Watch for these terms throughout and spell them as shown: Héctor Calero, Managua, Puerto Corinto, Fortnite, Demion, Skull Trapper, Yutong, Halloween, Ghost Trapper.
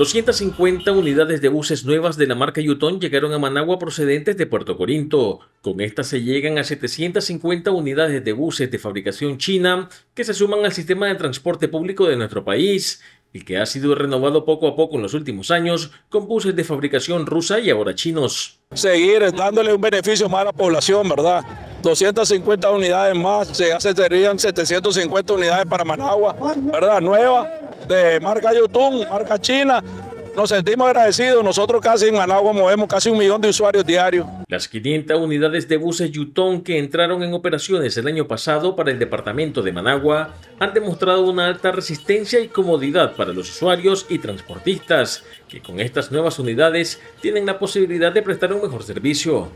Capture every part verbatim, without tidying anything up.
doscientas cincuenta unidades de buses nuevas de la marca Yutong llegaron a Managua procedentes de Puerto Corinto. Con estas se llegan a setecientas cincuenta unidades de buses de fabricación china que se suman al sistema de transporte público de nuestro país, el que ha sido renovado poco a poco en los últimos años con buses de fabricación rusa y ahora chinos. Seguir dándole un beneficio más a la población, ¿verdad? doscientas cincuenta unidades más, se hace, serían setecientas cincuenta unidades para Managua, ¿verdad? Nuevas, de marca Yutong, marca china. Nos sentimos agradecidos. Nosotros casi en Managua movemos casi un millón de usuarios diarios. Las quinientas unidades de buses Yutong que entraron en operaciones el año pasado para el departamento de Managua han demostrado una alta resistencia y comodidad para los usuarios y transportistas, que con estas nuevas unidades tienen la posibilidad de prestar un mejor servicio.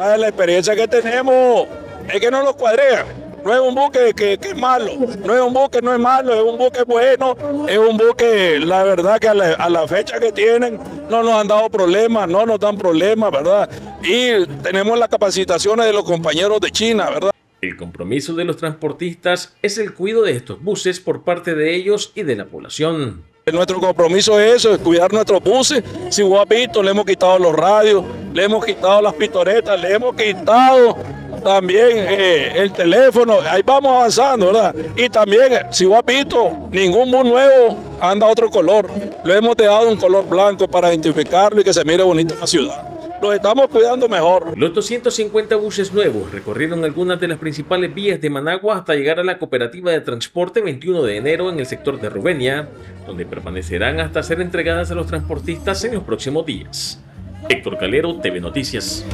La experiencia que tenemos es que no los cuadrean. No es un buque que, que es malo, no es un buque, no es malo, es un buque bueno, es un buque, la verdad que a la, a la fecha que tienen no nos han dado problemas, no nos dan problemas, ¿verdad? Y tenemos las capacitaciones de los compañeros de China, ¿verdad? El compromiso de los transportistas es el cuidado de estos buses por parte de ellos y de la población. Nuestro compromiso es eso, es cuidar nuestros buses. Si vos has visto, le hemos quitado los radios, le hemos quitado las pitoretas, le hemos quitado también eh, el teléfono. Ahí vamos avanzando, ¿verdad? Y también, si vos has visto, ningún bus nuevo anda otro color. Lo hemos dejado un color blanco para identificarlo y que se mire bonito en la ciudad. Los estamos cuidando mejor. Los doscientos cincuenta buses nuevos recorrieron algunas de las principales vías de Managua hasta llegar a la cooperativa de transporte veintiuno de enero en el sector de Rubenia, donde permanecerán hasta ser entregadas a los transportistas en los próximos días. Héctor Calero, T V Noticias.